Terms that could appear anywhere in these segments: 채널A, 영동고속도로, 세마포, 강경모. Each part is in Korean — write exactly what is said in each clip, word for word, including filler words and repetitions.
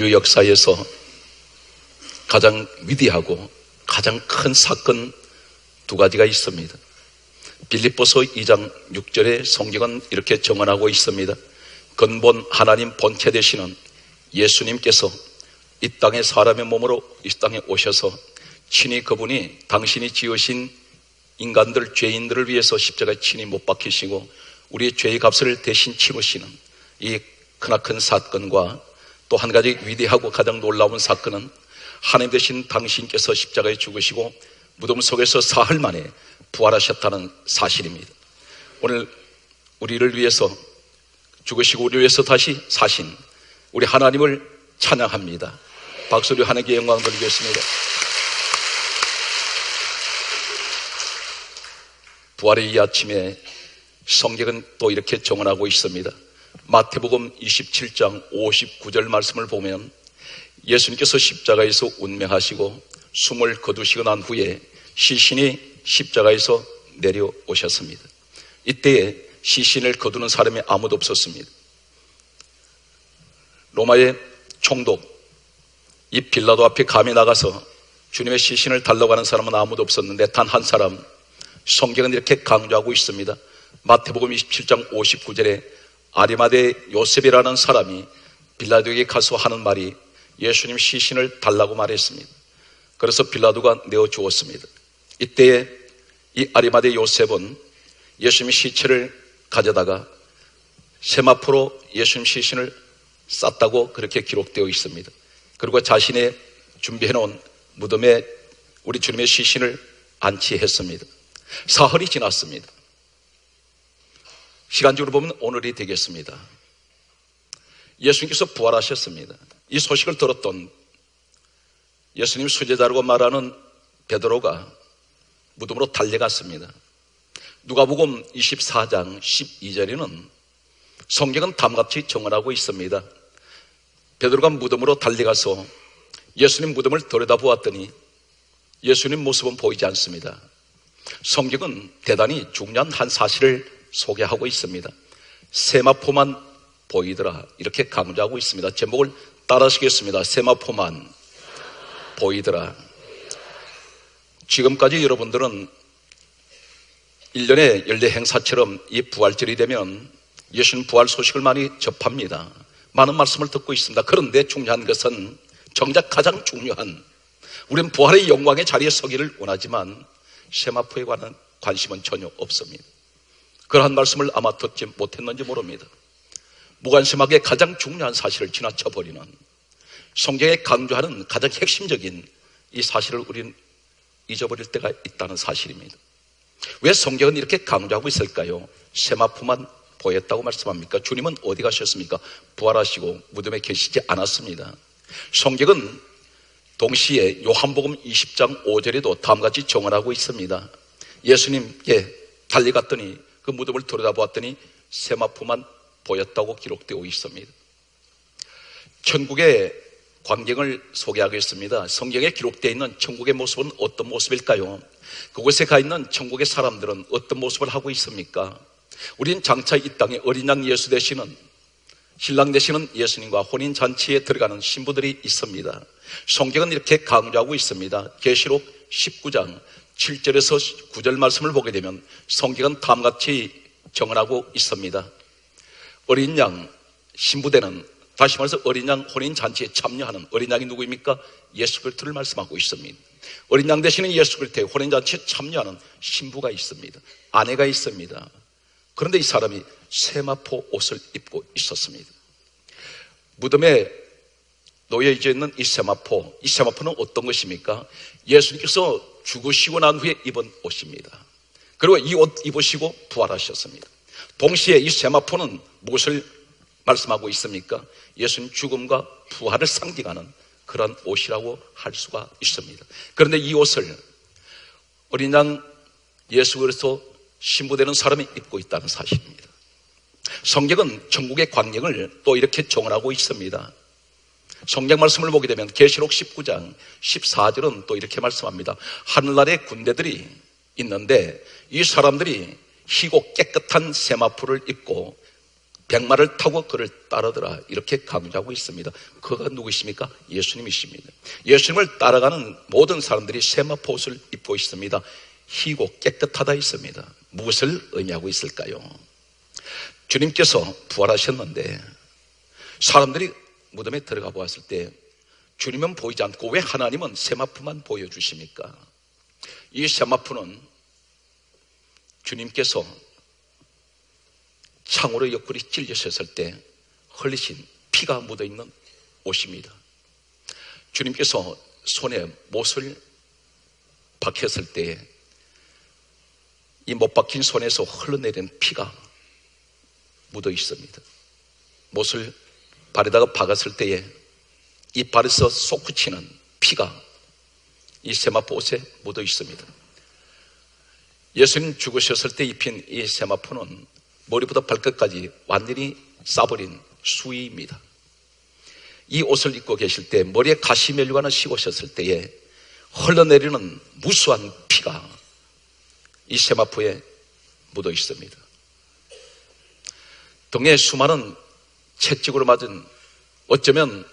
인류 역사에서 가장 위대하고 가장 큰 사건 두 가지가 있습니다. 빌립보서 이 장 육 절에 성경은 이렇게 정언하고 있습니다. 근본 하나님 본체 되시는 예수님께서 이 땅에 사람의 몸으로 이 땅에 오셔서 친히 그분이 당신이 지으신 인간들, 죄인들을 위해서 십자가에 친히 못 박히시고 우리의 죄의 값을 대신 치르시는 이 크나큰 사건과 또 한 가지 위대하고 가장 놀라운 사건은 하나님 되신 당신께서 십자가에 죽으시고 무덤 속에서 사흘 만에 부활하셨다는 사실입니다. 오늘 우리를 위해서 죽으시고 우리를 위해서 다시 사신 우리 하나님을 찬양합니다. 박수로 하나님께 영광 돌리겠습니다. 부활의 이 아침에 성경은 또 이렇게 정언하고 있습니다. 마태복음 이십칠 장 오십구 절 말씀을 보면 예수님께서 십자가에서 운명하시고 숨을 거두시고 난 후에 시신이 십자가에서 내려오셨습니다. 이때에 시신을 거두는 사람이 아무도 없었습니다. 로마의 총독 이 빌라도 앞에 감히 나가서 주님의 시신을 달라고 하는 사람은 아무도 없었는데 단 한 사람, 성경은 이렇게 강조하고 있습니다. 마태복음 이십칠 장 오십구 절에 아리마대 요셉이라는 사람이 빌라도에게 가서 하는 말이 예수님 시신을 달라고 말했습니다. 그래서 빌라도가 내어주었습니다. 이때에 이 아리마대 요셉은 예수님의 시체를 가져다가 세마포로 예수님 시신을 쌌다고 그렇게 기록되어 있습니다. 그리고 자신의 준비해놓은 무덤에 우리 주님의 시신을 안치했습니다. 사흘이 지났습니다. 시간적으로 보면 오늘이 되겠습니다. 예수님께서 부활하셨습니다. 이 소식을 들었던 예수님 수제자라고 말하는 베드로가 무덤으로 달려갔습니다. 누가복음 이십사 장 십이 절에는 성경은 다음같이 정언하고 있습니다. 베드로가 무덤으로 달려가서 예수님 무덤을 들여다보았더니 예수님 모습은 보이지 않습니다. 성경은 대단히 중요한 한 사실을 소개하고 있습니다. 세마포만 보이더라, 이렇게 강조하고 있습니다. 제목을 따라하시겠습니다. 세마포만 보이더라. 지금까지 여러분들은 일 년의 연례 행사처럼 이 부활절이 되면 예수님 부활 소식을 많이 접합니다. 많은 말씀을 듣고 있습니다. 그런데 중요한 것은 정작 가장 중요한, 우리는 부활의 영광의 자리에 서기를 원하지만 세마포에 관한 관심은 전혀 없습니다. 그러한 말씀을 아마 듣지 못했는지 모릅니다. 무관심하게 가장 중요한 사실을 지나쳐버리는, 성경에 강조하는 가장 핵심적인 이 사실을 우리는 잊어버릴 때가 있다는 사실입니다. 왜 성경은 이렇게 강조하고 있을까요? 세마포만 보였다고 말씀합니까? 주님은 어디 가셨습니까? 부활하시고 무덤에 계시지 않았습니다. 성경은 동시에 요한복음 이십 장 오 절에도 다음같이 정언하고 있습니다. 예수님께 달려갔더니 그 무덤을 들여다보았더니 세마포만 보였다고 기록되어 있습니다. 천국의 광경을 소개하겠습니다. 성경에 기록되어 있는 천국의 모습은 어떤 모습일까요? 그곳에 가 있는 천국의 사람들은 어떤 모습을 하고 있습니까? 우린 장차 이 땅에 어린 양 예수 되시는, 신랑 되시는 예수님과 혼인잔치에 들어가는 신부들이 있습니다. 성경은 이렇게 강조하고 있습니다. 계시록 십구 장 칠 절에서 구 절 말씀을 보게 되면 성경은 다음같이 정언하고 있습니다. 어린 양 신부되는, 다시 말해서 어린 양 혼인잔치에 참여하는, 어린 양이 누구입니까? 예수 그리스도를 말씀하고 있습니다. 어린 양 되시는 예수 그리스도의 혼인잔치에 참여하는 신부가 있습니다. 아내가 있습니다. 그런데 이 사람이 세마포 옷을 입고 있었습니다. 무덤에 놓여져 있는 이 세마포, 이 세마포는 어떤 것입니까? 예수님께서 죽으시고 난 후에 입은 옷입니다. 그리고 이 옷 입으시고 부활하셨습니다. 동시에 이 세마포는 무엇을 말씀하고 있습니까? 예수님 죽음과 부활을 상징하는 그런 옷이라고 할 수가 있습니다. 그런데 이 옷을 어린 양 예수 그리스도 신부되는 사람이 입고 있다는 사실입니다. 성경은 천국의 광경을 또 이렇게 정언하고 있습니다. 성경 말씀을 보게 되면 계시록 십구 장 십사 절은 또 이렇게 말씀합니다. 하늘나라의 군대들이 있는데 이 사람들이 희고 깨끗한 세마포를 입고 백마를 타고 그를 따르더라. 이렇게 강조하고 있습니다. 그가 누구십니까? 예수님이십니다. 예수님을 따라가는 모든 사람들이 세마포 옷을 입고 있습니다. 희고 깨끗하다 있습니다. 무엇을 의미하고 있을까요? 주님께서 부활하셨는데 사람들이 무덤에 들어가 보았을 때 주님은 보이지 않고 왜 하나님은 세마포만 보여주십니까? 이 세마포는 주님께서 창으로 옆구리 찔리셨을 때 흘리신 피가 묻어있는 옷입니다. 주님께서 손에 못을 박혔을 때에 이 못 박힌 손에서 흘러내린 피가 묻어 있습니다. 못을 발에다가 박았을 때에 이 발에서 솟구치는 피가 이 세마포 옷에 묻어 있습니다. 예수님 죽으셨을 때 입힌 이 세마포는 머리부터 발끝까지 완전히 싸버린 수의입니다. 이 옷을 입고 계실 때 머리에 가시면류관을 씌우셨을 때에 흘러내리는 무수한 피가 이 세마포에 묻어 있습니다. 등에 수많은 채찍으로 맞은 어쩌면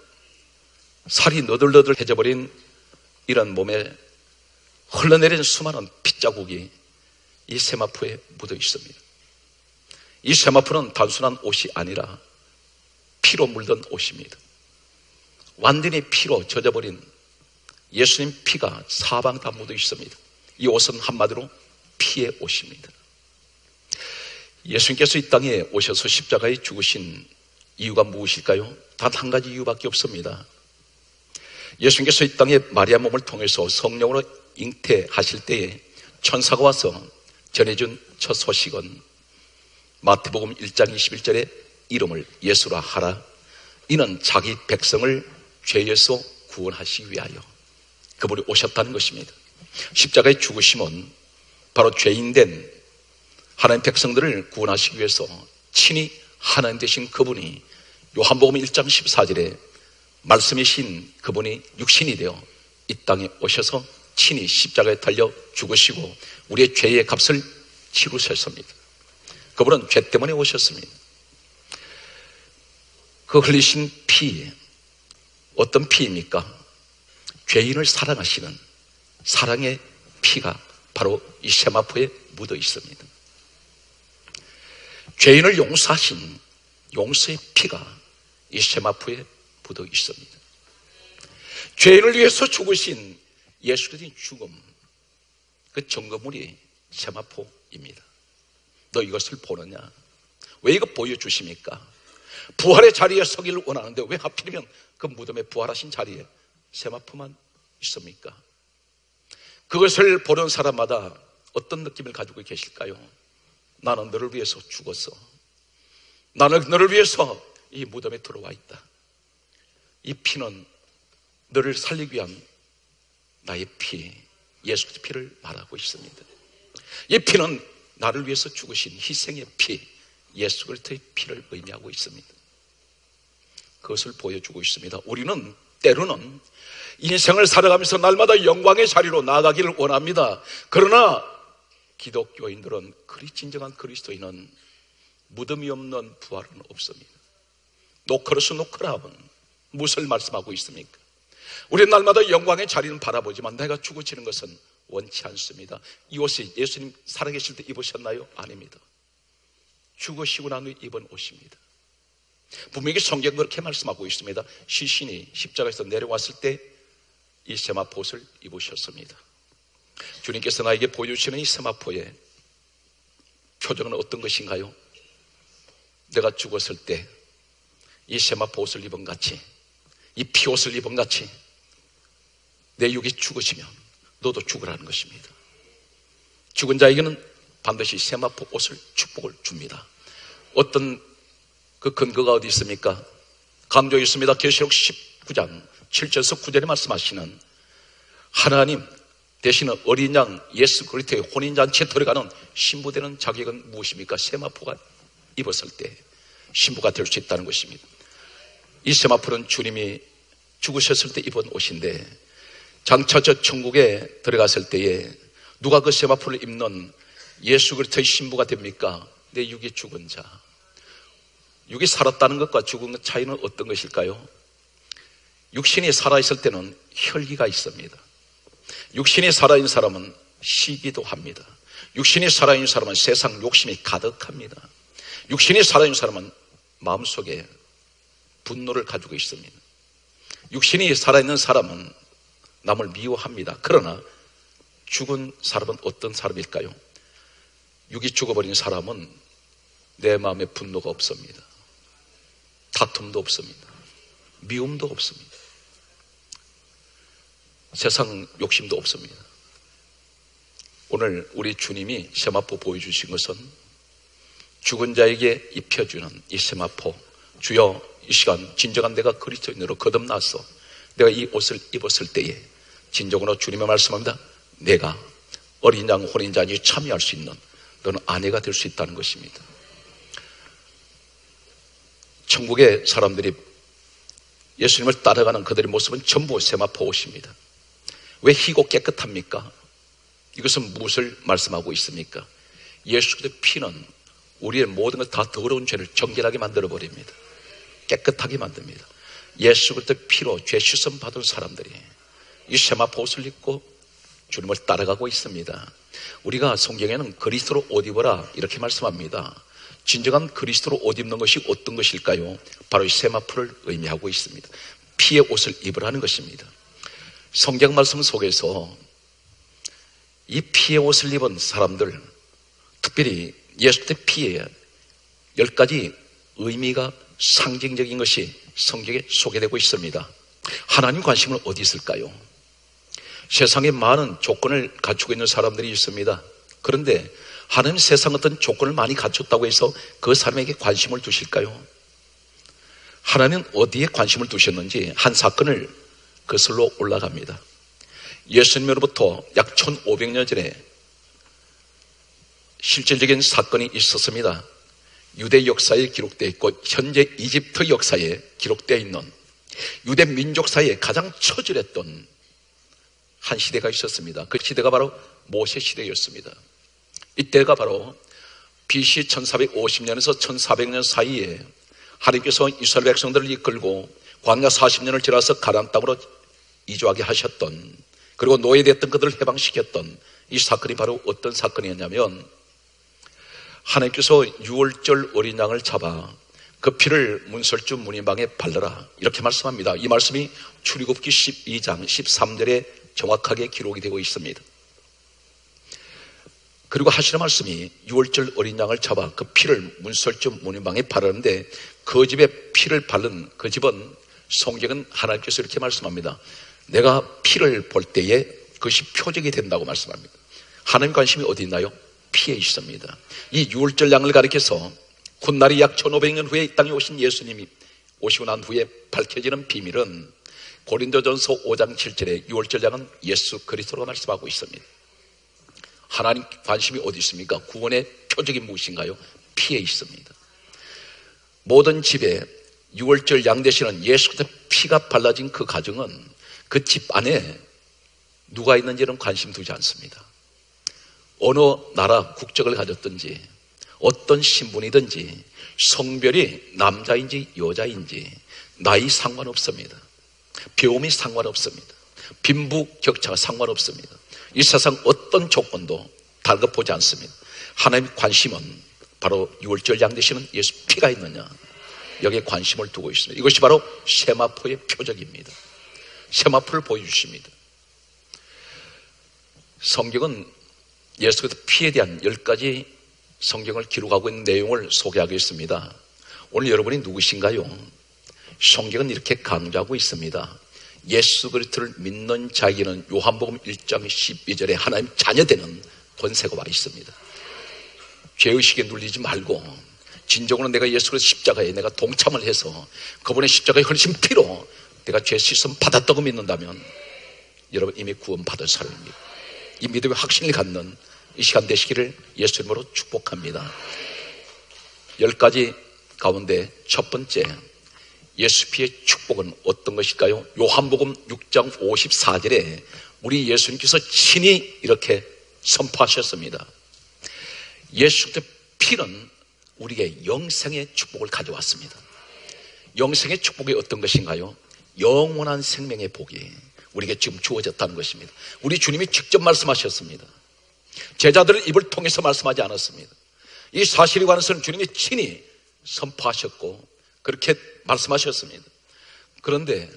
살이 너덜너덜해져 버린 이런 몸에 흘러내린 수많은 핏자국이 이 세마포에 묻어 있습니다. 이 세마포는 단순한 옷이 아니라 피로 물든 옷입니다. 완전히 피로 젖어버린 예수님 피가 사방 다 묻어 있습니다. 이 옷은 한마디로 피의 옷입니다. 예수님께서 이 땅에 오셔서 십자가에 죽으신 이유가 무엇일까요? 단 한 가지 이유밖에 없습니다. 예수님께서 이 땅에 마리아 몸을 통해서 성령으로 잉태하실 때에 천사가 와서 전해준 첫 소식은 마태복음 일 장 이십일 절에 이름을 예수라 하라. 이는 자기 백성을 죄에서 구원하시기 위하여 그분이 오셨다는 것입니다. 십자가에 죽으심은 바로 죄인된 하나님 백성들을 구원하시기 위해서 친히 하나님 되신 그분이 요한복음 일 장 십사 절에 말씀이신 그분이 육신이 되어 이 땅에 오셔서 친히 십자가에 달려 죽으시고 우리의 죄의 값을 치르셨습니다. 그분은 죄 때문에 오셨습니다. 그 흘리신 피, 어떤 피입니까? 죄인을 사랑하시는 사랑의 피가 바로 이 세마포에 묻어 있습니다. 죄인을 용서하신 용서의 피가 이 세마포에 묻어 있습니다. 죄인을 위해서 죽으신 예수님의 죽음, 그 증거물이 세마포입니다. 너 이것을 보느냐? 왜 이거 보여주십니까? 부활의 자리에 서기를 원하는데 왜 하필이면 그 무덤에 부활하신 자리에 세마포만 있습니까? 그것을 보는 사람마다 어떤 느낌을 가지고 계실까요? 나는 너를 위해서 죽었어. 나는 너를 위해서 이 무덤에 들어와 있다. 이 피는 너를 살리기 위한 나의 피, 예수의 피를 말하고 있습니다. 이 피는 나를 위해서 죽으신 희생의 피, 예수 그리스도의 피를 의미하고 있습니다. 그것을 보여주고 있습니다. 우리는 때로는 인생을 살아가면서 날마다 영광의 자리로 나아가기를 원합니다. 그러나 기독교인들은 그리 진정한 그리스도인은 무덤이 없는 부활은 없습니다. 노크로스 노크라함은 무엇을 말씀하고 있습니까? 우리 날마다 영광의 자리는 바라보지만 내가 죽어지는 것은 원치 않습니다. 이 옷이 예수님 살아계실 때 입으셨나요? 아닙니다. 죽으시고 난 후 입은 옷입니다. 분명히 성경은 그렇게 말씀하고 있습니다. 시신이 십자가에서 내려왔을 때 이 세마포 옷을 입으셨습니다. 주님께서 나에게 보여주시는 이 세마포의 표정은 어떤 것인가요? 내가 죽었을 때 이 세마포 옷을 입은 같이, 이 피옷을 입은 같이 내 육이 죽으시면 너도 죽으라는 것입니다. 죽은 자에게는 반드시 세마포 옷을 축복을 줍니다. 어떤 그 근거가 어디 있습니까? 강조해 있습니다. 계시록 십구 장 칠 절에서 구 절에 말씀하시는 하나님 대신 어린 양 예수 그리스도의 혼인잔치에 들어가는 신부되는 자격은 무엇입니까? 세마포가 입었을 때 신부가 될 수 있다는 것입니다. 이 세마포는 주님이 죽으셨을 때 입은 옷인데 장차 저 천국에 들어갔을 때에 누가 그 세마포를 입는 예수 그리스도의 신부가 됩니까? 내 육이 죽은 자, 육이 살았다는 것과 죽은 것 차이는 어떤 것일까요? 육신이 살아있을 때는 혈기가 있습니다. 육신이 살아있는 사람은 시기도 합니다. 육신이 살아있는 사람은 세상 욕심이 가득합니다. 육신이 살아있는 사람은 마음속에 분노를 가지고 있습니다. 육신이 살아있는 사람은 남을 미워합니다. 그러나 죽은 사람은 어떤 사람일까요? 육이 죽어버린 사람은 내 마음에 분노가 없습니다. 다툼도 없습니다. 미움도 없습니다. 세상 욕심도 없습니다. 오늘 우리 주님이 세마포 보여주신 것은 죽은 자에게 입혀주는 이 세마포, 주여 이 시간 진정한 내가 그리스도인으로 거듭나서 내가 이 옷을 입었을 때에 진정으로 주님의 말씀합니다. 내가 어린 양 혼인 잔치에 참여할 수 있는 너는 아내가 될 수 있다는 것입니다. 천국의 사람들이 예수님을 따라가는 그들의 모습은 전부 세마포 옷입니다. 왜 희고 깨끗합니까? 이것은 무엇을 말씀하고 있습니까? 예수 그리스도의 피는 우리의 모든 것 다 더러운 죄를 정결하게 만들어버립니다. 깨끗하게 만듭니다. 예수 그리스도의 피로 죄 씻음 받은 사람들이 이 세마포 옷을 입고 주님을 따라가고 있습니다. 우리가 성경에는 그리스도로 옷 입어라 이렇게 말씀합니다. 진정한 그리스도로 옷 입는 것이 어떤 것일까요? 바로 이 세마포를 의미하고 있습니다. 피의 옷을 입으라는 것입니다. 성경 말씀 속에서 이 피의 옷을 입은 사람들, 특별히 예수의 피에 열 가지 의미가 상징적인 것이 성경에 소개되고 있습니다. 하나님 관심은 어디 있을까요? 세상에 많은 조건을 갖추고 있는 사람들이 있습니다. 그런데 하나님 세상 어떤 조건을 많이 갖췄다고 해서 그 사람에게 관심을 두실까요? 하나님은 어디에 관심을 두셨는지 한 사건을 거슬러 올라갑니다. 예수님으로부터 약 천오백 년 전에 실질적인 사건이 있었습니다. 유대 역사에 기록되어 있고 현재 이집트 역사에 기록되어 있는 유대 민족사에 가장 처절했던 한 시대가 있었습니다. 그 시대가 바로 모세 시대였습니다. 이때가 바로 비씨 천사백오십 년에서 천사백 년 사이에 하나님께서 이스라엘 백성들을 이끌고 광야 사십 년을 지나서 가나안 땅으로 이주하게 하셨던, 그리고 노예됐던 그들을 해방시켰던 이 사건이 바로 어떤 사건이었냐면, 하나님께서 유월절 어린 양을 잡아 그 피를 문설주 문인방에 바르라 이렇게 말씀합니다. 이 말씀이 출애굽기 십이 장 십삼 절에 정확하게 기록이 되고 있습니다. 그리고 하시는 말씀이 유월절 어린 양을 잡아 그 피를 문설주 문인방에 바르는데, 그 집에 피를 바른 그 집은, 성경은 하나님께서 이렇게 말씀합니다. 내가 피를 볼 때에 그것이 표적이 된다고 말씀합니다. 하나님 관심이 어디 있나요? 피에 있습니다. 이 유월절 양을 가리켜서 훗날이 약 천오백 년 후에 이 땅에 오신 예수님이 오시고 난 후에 밝혀지는 비밀은 고린도전서 오 장 칠 절에 유월절 양은 예수 그리스도로 말씀하고 있습니다. 하나님 관심이 어디 있습니까? 구원의 표적이 무엇인가요? 피에 있습니다. 모든 집에 유월절 양 대신은 예수 그리스도의 피가 발라진 그 가정은 그 집 안에 누가 있는지는 관심 두지 않습니다. 어느 나라 국적을 가졌든지 어떤 신분이든지 성별이 남자인지 여자인지 나이 상관없습니다. 배움이 상관없습니다. 빈부 격차가 상관없습니다. 이 세상 어떤 조건도 달급보지 않습니다. 하나님의 관심은 바로 유월절 양 되시는 예수 피가 있느냐, 여기에 관심을 두고 있습니다. 이것이 바로 세마포의 표적입니다. 세마포를 보여주십니다. 성경은 예수 그리스도 피에 대한 열 가지 성경을 기록하고 있는 내용을 소개하겠습니다. 오늘 여러분이 누구신가요? 성경은 이렇게 강조하고 있습니다. 예수 그리스도를 믿는 자에게는 요한복음 일 장 십이 절에 하나님 자녀되는 권세가 와 있습니다. 죄의식에 눌리지 말고 진정으로 내가 예수 그리스도 십자가에 내가 동참을 해서 그분의 십자가의 흘리신 피로 내가 죄 씻음 받았다고 믿는다면 여러분 이미 구원 받은 사람입니다. 이 믿음의 확신을 갖는 이 시간 되시기를 예수님으로 축복합니다. 열 가지 가운데 첫 번째, 예수 피의 축복은 어떤 것일까요? 요한복음 육 장 오십사 절에 우리 예수님께서 친히 이렇게 선포하셨습니다. 예수 피는 우리에게 영생의 축복을 가져왔습니다. 영생의 축복이 어떤 것인가요? 영원한 생명의 복이 우리에게 지금 주어졌다는 것입니다. 우리 주님이 직접 말씀하셨습니다. 제자들의 입을 통해서 말씀하지 않았습니다. 이 사실에 관해서는 주님이 친히 선포하셨고 그렇게 말씀하셨습니다. 그런데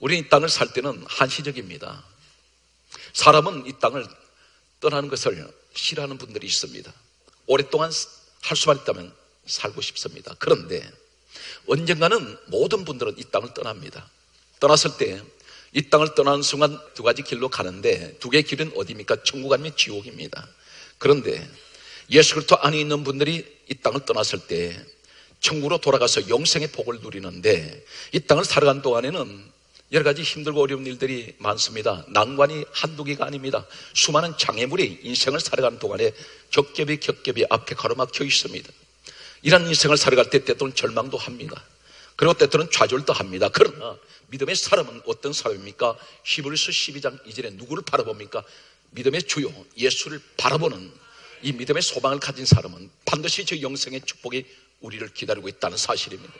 우리는 이 땅을 살 때는 한시적입니다. 사람은 이 땅을 떠나는 것을 싫어하는 분들이 있습니다. 오랫동안 할 수만 있다면 살고 싶습니다. 그런데 언젠가는 모든 분들은 이 땅을 떠납니다. 떠났을 때 이 땅을 떠나는 순간 두 가지 길로 가는데, 두 개의 길은 어디입니까? 천국 아니면 지옥입니다. 그런데 예수 그리스도 안에 있는 분들이 이 땅을 떠났을 때 천국으로 돌아가서 영생의 복을 누리는데, 이 땅을 살아간 동안에는 여러 가지 힘들고 어려운 일들이 많습니다. 난관이 한두 개가 아닙니다. 수많은 장애물이 인생을 살아가는 동안에 겹겹이 겹겹이 앞에 가로막혀 있습니다. 이런 인생을 살아갈 때 때때로는 절망도 합니다. 그리고 때때로는 좌절도 합니다. 그러나 믿음의 사람은 어떤 사람입니까? 히브리서 십이 장 이 절에 누구를 바라봅니까? 믿음의 주요 예수를 바라보는 이 믿음의 소망을 가진 사람은 반드시 저 영생의 축복이 우리를 기다리고 있다는 사실입니다.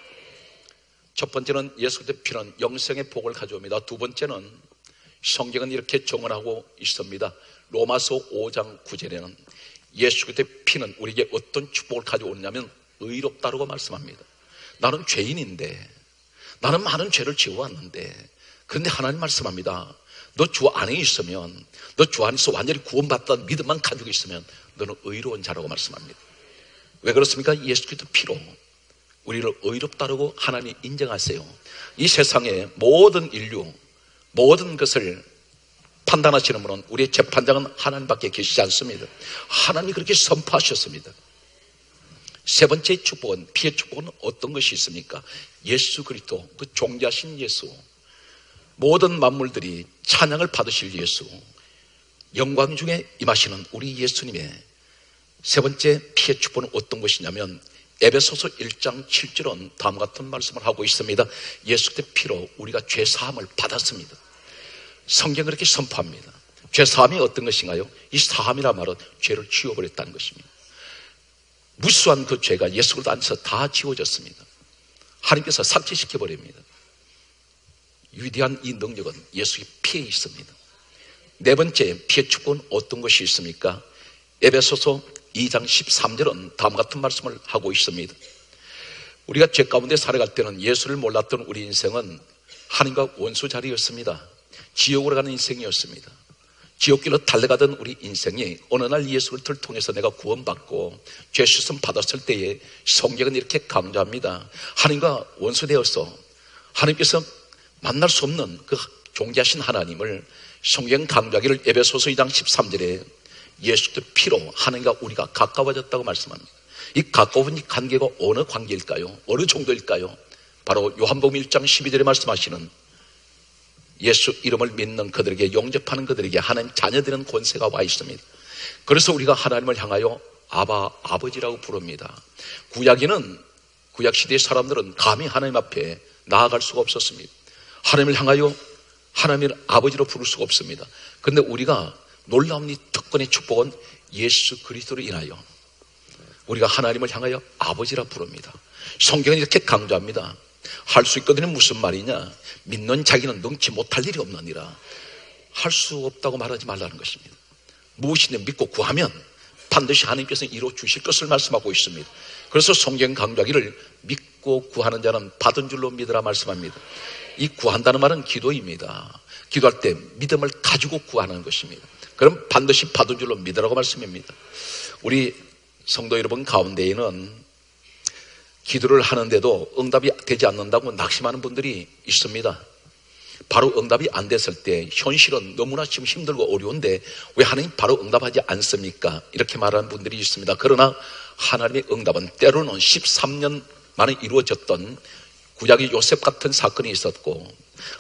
첫 번째는 예수 그리스도의 피는 영생의 복을 가져옵니다. 두 번째는 성경은 이렇게 정언하고 있습니다. 로마서 오 장 구 절에는 예수 그리스도의 피는 우리에게 어떤 축복을 가져오느냐면 의롭다라고 말씀합니다. 나는 죄인인데, 나는 많은 죄를 지어왔는데, 그런데 하나님 말씀합니다. 너 주 안에 있으면, 너 주 안에서 완전히 구원받았다는 믿음만 가지고 있으면 너는 의로운 자라고 말씀합니다. 왜 그렇습니까? 예수 그리스도 피로 우리를 의롭다라고 하나님 인정하세요. 이 세상의 모든 인류, 모든 것을 판단하시는 분은, 우리의 재판장은 하나님밖에 계시지 않습니다. 하나님이 그렇게 선포하셨습니다. 세 번째 축복은, 피의 축복은 어떤 것이 있습니까? 예수 그리스도, 그 종자신 예수, 모든 만물들이 찬양을 받으실 예수, 영광 중에 임하시는 우리 예수님의 세 번째 피의 축복은 어떤 것이냐면, 에베소서 일 장 칠 절은 다음과 같은 말씀을 하고 있습니다. 예수의 피로 우리가 죄사함을 받았습니다. 성경은 그렇게 선포합니다. 죄사함이 어떤 것인가요? 이 사함이란 말은 죄를 지워버렸다는 것입니다. 무수한 그 죄가 예수 그리스도 안에서 다 지워졌습니다. 하나님께서 삭제시켜버립니다. 위대한 이 능력은 예수의 피에 있습니다. 네 번째 피의 축복은 어떤 것이 있습니까? 에베소서 이 장 십삼 절은 다음과 같은 말씀을 하고 있습니다. 우리가 죄 가운데 살아갈 때는, 예수를 몰랐던 우리 인생은 하나님과 원수 자리였습니다. 지옥으로 가는 인생이었습니다. 지옥길로 달려가던 우리 인생이 어느 날 예수 그리스도를 통해서 내가 구원받고 죄 씻음 받았을 때에, 성경은 이렇게 강조합니다. 하나님과 원수되어서 하나님께서 만날 수 없는 그 존귀하신 하나님을 성경 강조하기를 에베소서 이 장 십삼 절에 예수도 피로 하나님과 우리가 가까워졌다고 말씀합니다. 이 가까운 관계가 어느 관계일까요? 어느 정도일까요? 바로 요한복음 일 장 십이 절에 말씀하시는, 예수 이름을 믿는 그들에게, 영접하는 그들에게 하나님 자녀되는 권세가 와 있습니다. 그래서 우리가 하나님을 향하여 아바, 아버지라고 부릅니다. 구약에는, 구약시대의 사람들은 감히 하나님 앞에 나아갈 수가 없었습니다. 하나님을 향하여 하나님을 아버지로 부를 수가 없습니다. 그런데 우리가 놀라운 이 특권의 축복은 예수 그리스도로 인하여 우리가 하나님을 향하여 아버지라 부릅니다. 성경은 이렇게 강조합니다. 할 수 있거든요. 무슨 말이냐? 믿는 자기는 능치 못할 일이 없느니라. 할 수 없다고 말하지 말라는 것입니다. 무엇이든 믿고 구하면 반드시 하나님께서 이루어 주실 것을 말씀하고 있습니다. 그래서 성경 강조하기를 믿고 구하는 자는 받은 줄로 믿으라 말씀합니다. 이 구한다는 말은 기도입니다. 기도할 때 믿음을 가지고 구하는 것입니다. 그럼 반드시 받은 줄로 믿으라고 말씀입니다. 우리 성도 여러분 가운데에는 기도를 하는데도 응답이 되지 않는다고 낙심하는 분들이 있습니다. 바로 응답이 안 됐을 때 현실은 너무나 지금 힘들고 어려운데 왜 하나님 바로 응답하지 않습니까? 이렇게 말하는 분들이 있습니다. 그러나 하나님의 응답은 때로는 십삼 년 만에 이루어졌던 구약의 요셉 같은 사건이 있었고,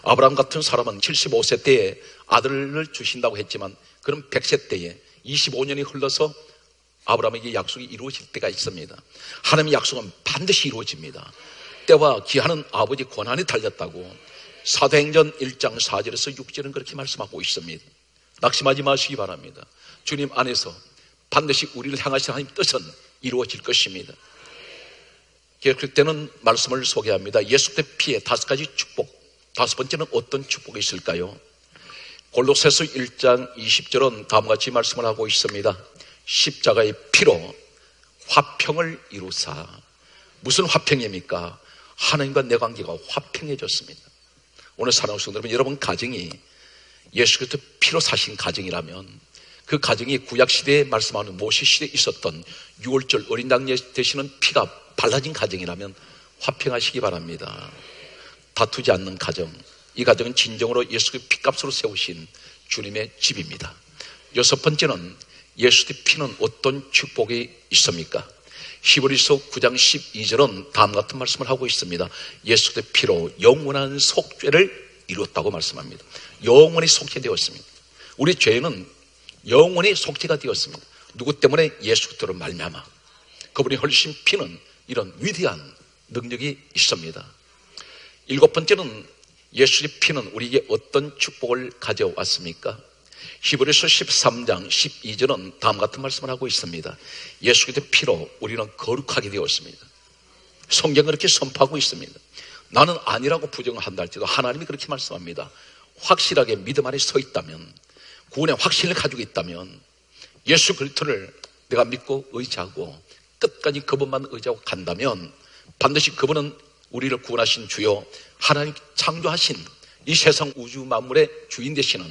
아브라함 같은 사람은 칠십오 세 때에 아들을 주신다고 했지만 그럼 백 세 때에 이십오 년이 흘러서 아브라함에게 약속이 이루어질 때가 있습니다. 하나님의 약속은 반드시 이루어집니다. 때와 기한은 아버지 권한에 달렸다고 사도행전 일 장 사 절에서 육 절은 그렇게 말씀하고 있습니다. 낙심하지 마시기 바랍니다. 주님 안에서 반드시 우리를 향하신 하나님 뜻은 이루어질 것입니다. 계속되는 말씀을 소개합니다. 예수께 피해 다섯 가지 축복. 다섯 번째는 어떤 축복이 있을까요? 골로새서 일 장 이십 절은 다음과 같이 말씀을 하고 있습니다. 십자가의 피로 화평을 이루사. 무슨 화평입니까? 하나님과 내 관계가 화평해졌습니다. 오늘 사랑하는 성도 여러분, 여러분 가정이 예수 그리스도 피로 사신 가정이라면 그 가정이 구약시대에 말씀하는 모세시대에 있었던 유월절 어린 양 예수 되시는 피가 발라진 가정이라면 화평하시기 바랍니다. 다투지 않는 가정, 이 가정은 진정으로 예수의 피값으로 세우신 주님의 집입니다. 여섯 번째는 예수의 피는 어떤 축복이 있습니까? 히브리서 구 장 십이 절은 다음 같은 말씀을 하고 있습니다. 예수의 피로 영원한 속죄를 이루었다고 말씀합니다. 영원히 속죄되었습니다. 우리 죄는 영원히 속죄가 되었습니다. 누구 때문에? 예수 그리스도로 말미암아. 그분이 흘리신 피는 이런 위대한 능력이 있습니다. 일곱 번째는 예수의 피는 우리에게 어떤 축복을 가져왔습니까? 히브리서 십삼 장 십이 절은 다음 같은 말씀을 하고 있습니다. 예수 그리스도의 피로 우리는 거룩하게 되었습니다. 성경은 그렇게 선포하고 있습니다. 나는 아니라고 부정한다 할지라도 하나님이 그렇게 말씀합니다. 확실하게 믿음 안에 서 있다면, 구원의 확신을 가지고 있다면, 예수 그리스도를 내가 믿고 의지하고 끝까지 그분만 의지하고 간다면 반드시 그분은 우리를 구원하신 주요 하나님 창조하신 이 세상 우주 만물의 주인 되시는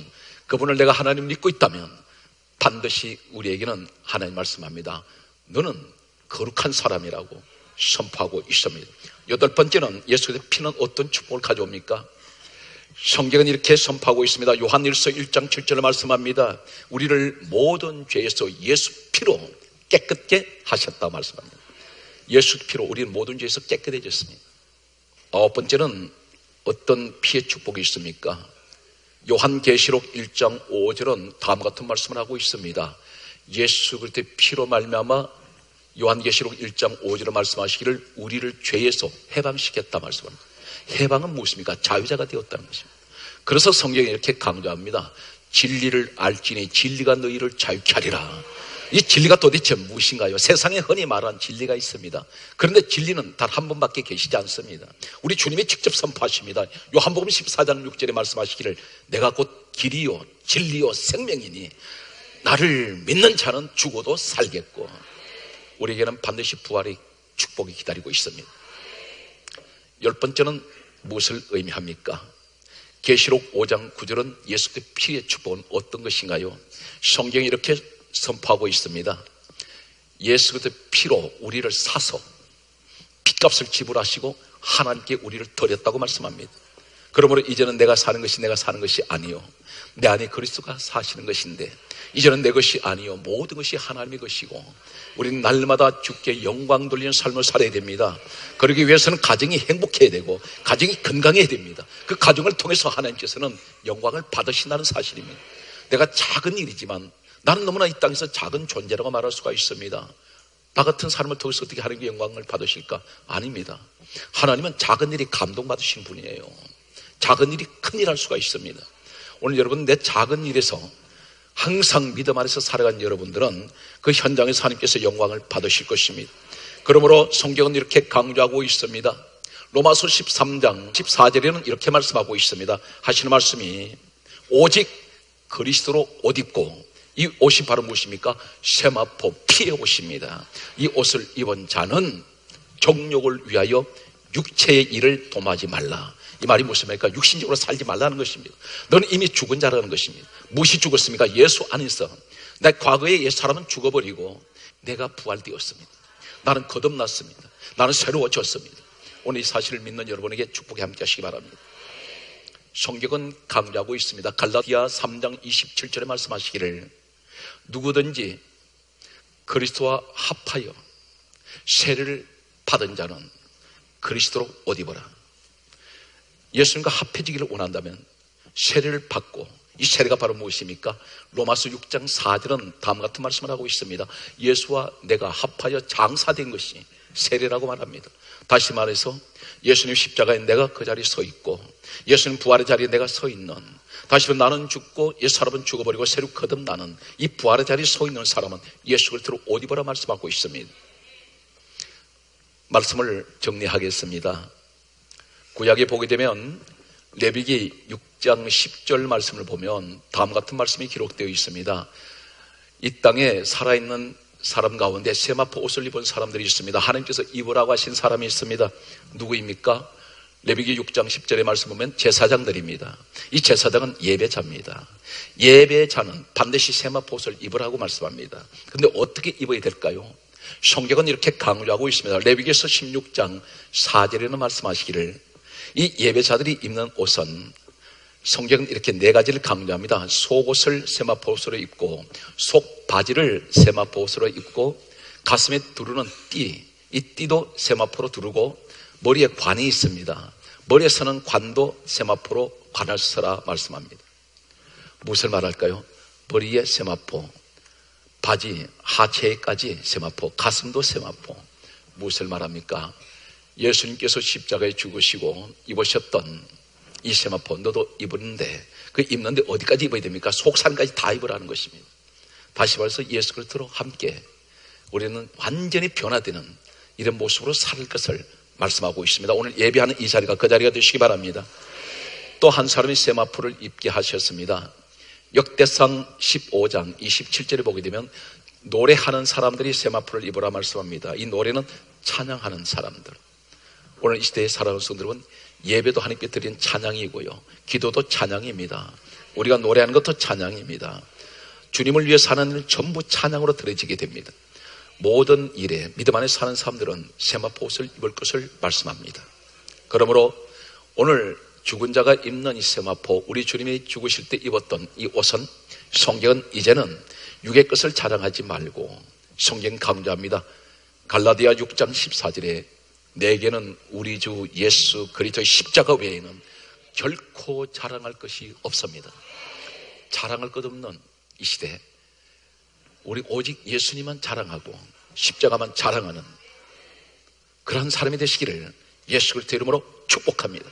그분을 내가 하나님 믿고 있다면 반드시 우리에게는 하나님 말씀합니다. 너는 거룩한 사람이라고 선포하고 있습니다. 여덟 번째는 예수의 피는 어떤 축복을 가져옵니까? 성경은 이렇게 선포하고 있습니다. 요한일서 일 장 칠 절을 말씀합니다. 우리를 모든 죄에서 예수 피로 깨끗게 하셨다 말씀합니다. 예수 피로 우리는 모든 죄에서 깨끗해졌습니다. 아홉 번째는 어떤 피의 축복이 있습니까? 요한계시록 일 장 오 절은 다음 같은 말씀을 하고 있습니다. 예수 그리스도의 피로 말미암아 요한계시록 일 장 오 절을 말씀하시기를 우리를 죄에서 해방시켰다 말씀합니다. 해방은 무엇입니까? 자유자가 되었다는 것입니다. 그래서 성경이 이렇게 강조합니다. 진리를 알지니 진리가 너희를 자유케 하리라. 이 진리가 도대체 무엇인가요? 세상에 흔히 말하는 진리가 있습니다. 그런데 진리는 단 한 분밖에 계시지 않습니다. 우리 주님이 직접 선포하십니다. 요한복음 십사 장 육 절에 말씀하시기를 내가 곧 길이요 진리요 생명이니 나를 믿는 자는 죽어도 살겠고. 우리에게는 반드시 부활의 축복이 기다리고 있습니다. 열 번째는 무엇을 의미합니까? 계시록 오 장 구 절은 예수의 피의 축복은 어떤 것인가요? 성경이 이렇게 선포하고 있습니다. 예수의 피로 우리를 사서 핏값을 지불하시고 하나님께 우리를 드렸다고 말씀합니다. 그러므로 이제는 내가 사는 것이 내가 사는 것이 아니요 내 안에 그리스도가 사시는 것인데 이제는 내 것이 아니요 모든 것이 하나님의 것이고 우리는 날마다 주께 영광 돌리는 삶을 살아야 됩니다. 그러기 위해서는 가정이 행복해야 되고 가정이 건강해야 됩니다. 그 가정을 통해서 하나님께서는 영광을 받으신다는 사실입니다. 내가 작은 일이지만 나는 너무나 이 땅에서 작은 존재라고 말할 수가 있습니다. 나 같은 사람을 통해서 어떻게 하나님께 영광을 받으실까? 아닙니다. 하나님은 작은 일이 감동받으신 분이에요. 작은 일이 큰일 할 수가 있습니다. 오늘 여러분 내 작은 일에서 항상 믿음 안에서 살아간 여러분들은 그 현장에서 하나님께서 영광을 받으실 것입니다. 그러므로 성경은 이렇게 강조하고 있습니다. 로마서 십삼 장 십사 절에는 이렇게 말씀하고 있습니다. 하시는 말씀이 오직 그리스도로 옷 입고, 이 옷이 바로 무엇입니까? 세마포 피의 옷입니다. 이 옷을 입은 자는 정욕을 위하여 육체의 일을 도마지 말라. 이 말이 무엇입니까? 육신적으로 살지 말라는 것입니다. 너는 이미 죽은 자라는 것입니다. 무엇이 죽었습니까? 예수 안에서. 내 과거에 옛 사람은 죽어버리고 내가 부활되었습니다. 나는 거듭났습니다. 나는 새로워졌습니다. 오늘 이 사실을 믿는 여러분에게 축복이 함께 하시기 바랍니다. 성경은 강조하고 있습니다. 갈라디아 삼 장 이십칠 절에 말씀하시기를 누구든지 그리스도와 합하여 세례를 받은 자는 그리스도로 옷 입어라. 예수님과 합해지기를 원한다면 세례를 받고, 이 세례가 바로 무엇입니까? 로마서 육 장 사 절은 다음 같은 말씀을 하고 있습니다. 예수와 내가 합하여 장사된 것이 세례라고 말합니다. 다시 말해서 예수님 십자가에 내가 그 자리에 서 있고 예수님 부활의 자리에 내가 서 있는, 다시 말해 나는 죽고 옛사람은 죽어버리고 새로 거듭나는 이 부활의 자리에 서 있는 사람은 예수 그리스도로 옷 입어라 말씀하고 있습니다. 말씀을 정리하겠습니다. 구약에 보게 되면 레위기 육 장 십 절 말씀을 보면 다음 같은 말씀이 기록되어 있습니다. 이 땅에 살아있는 사람 가운데 세마포 옷을 입은 사람들이 있습니다. 하나님께서 입으라고 하신 사람이 있습니다. 누구입니까? 레위기 육 장 십 절의 말씀 보면 제사장들입니다. 이 제사장은 예배자입니다. 예배자는 반드시 세마포 옷을 입으라고 말씀합니다. 그런데 어떻게 입어야 될까요? 성경은 이렇게 강조하고 있습니다. 레위기서 십육 장 사 절에는 말씀하시기를 이 예배자들이 입는 옷은, 성경은 이렇게 네 가지를 강조합니다. 속옷을 세마포 옷으로 입고, 속바지를 세마포 옷으로 입고, 가슴에 두르는 띠, 이 띠도 세마포로 두르고, 머리에 관이 있습니다. 머리에 서는 관도 세마포로 관을 쓰라 말씀합니다. 무엇을 말할까요? 머리에 세마포, 바지, 하체에까지 세마포, 가슴도 세마포. 무엇을 말합니까? 예수님께서 십자가에 죽으시고 입으셨던 이 세마포, 너도 입었는데, 그 입는데 어디까지 입어야 됩니까? 속산까지 다 입으라는 것입니다. 다시 말해서 예수 그리스도로 함께 우리는 완전히 변화되는 이런 모습으로 살 것을 말씀하고 있습니다. 오늘 예배하는 이 자리가 그 자리가 되시기 바랍니다. 또 한 사람이 세마포를 입게 하셨습니다. 역대상 십오 장 이십칠 절에 보게 되면 노래하는 사람들이 세마포를 입으라 말씀합니다. 이 노래는 찬양하는 사람들. 오늘 이 시대의 사랑하는 성도들은 예배도 하나님께 드린 찬양이고요, 기도도 찬양입니다. 우리가 노래하는 것도 찬양입니다. 주님을 위해 사는 일 전부 찬양으로 드려지게 됩니다. 모든 일에 믿음 안에 사는 사람들은 세마포 옷을 입을 것을 말씀합니다. 그러므로 오늘 죽은 자가 입는 이 세마포, 우리 주님이 죽으실 때 입었던 이 옷은, 성경은 이제는 육의 것을 자랑하지 말고, 성경 강조합니다. 갈라디아 육 장 십사 절에 내게는 우리 주 예수 그리스도의 십자가 외에는 결코 자랑할 것이 없습니다. 자랑할 것 없는 이 시대, 우리 오직 예수님만 자랑하고 십자가만 자랑하는 그러한 사람이 되시기를 예수 그리스도의 이름으로 축복합니다.